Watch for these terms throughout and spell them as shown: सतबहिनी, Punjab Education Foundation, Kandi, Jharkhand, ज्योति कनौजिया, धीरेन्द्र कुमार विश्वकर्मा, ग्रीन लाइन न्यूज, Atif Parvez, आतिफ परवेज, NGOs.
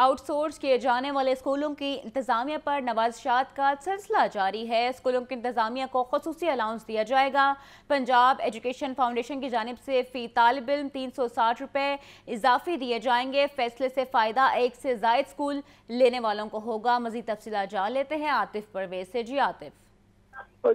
Outsource किए जाने वाले स्कूलों की इंतज़ामिया पर नवाजशात का सिलसिला जारी है। स्कूलों की इंतज़ामिया को खसूसी अलाउंस दिया जाएगा। पंजाब एजुकेशन फाउंडेशन की जानिब से फ़ी तालिब इल्म 360 रुपये इजाफी दिए जाएंगे। फैसले से फ़ायदा एक से ज़ायद स्कूल लेने वालों को होगा। मज़ीद तफसीलात जान लेते हैं आतिफ परवेज से। जी आतिफ।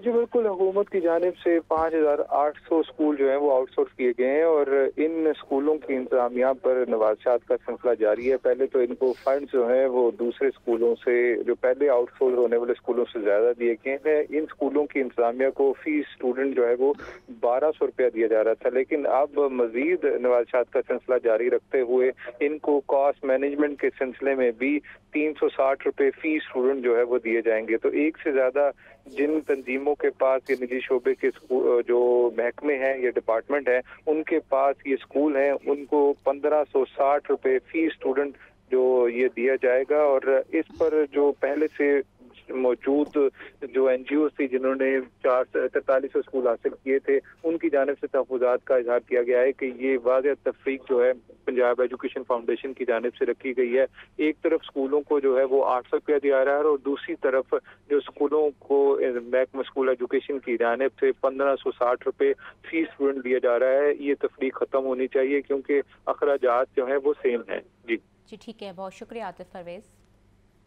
जी बिल्कुल, हुकूमत की जानिब से 5,800 स्कूल जो हैं वो आउटसोर्स किए गए हैं और इन स्कूलों की इंतजामिया पर नवाजशात का सिलसिला जारी है। पहले तो इनको फंड जो हैं वो दूसरे स्कूलों से, जो पहले आउटसोर्स होने वाले स्कूलों से ज़्यादा दिए गए हैं। इन स्कूलों की इंतजामिया को फी स्टूडेंट जो है वो 1200 रुपया दिया जा रहा था, लेकिन अब मजीद नवाजशात का सिलसिला जारी रखते हुए इनको कॉस्ट मैनेजमेंट के सिलसिले में भी 360 रुपये फी स्टूडेंट जो है वो दिए जाएंगे। तो एक से ज़्यादा जिन तंजीमों के पास या निजी शोबे के जो महकमे हैं या डिपार्टमेंट हैं उनके पास ये स्कूल हैं, उनको 1560 रुपये फी स्टूडेंट जो ये दिया जाएगा। और इस पर जो पहले से मौजूद जो NGOs थी जिन्होंने 4300 स्कूल हासिल किए थे, उनकी जानिब से तहफ़ुज़ात का इजहार किया गया है कि ये वाज़ेह तफरीक जो है पंजाब एजुकेशन फाउंडेशन की जानिब से रखी गई है। एक तरफ स्कूलों को जो है वो 800 रुपया दिया जा रहा है और दूसरी तरफ जो स्कूलों को महकमा स्कूल एजुकेशन की जानिब से 1560 रुपये फी स्टूडेंट दिया जा रहा है। ये तफरीक ख़त्म होनी चाहिए क्योंकि अखराजात जो है वो सेम है। जी जी ठीक है, बहुत शुक्रिया आतिफ परवेज़।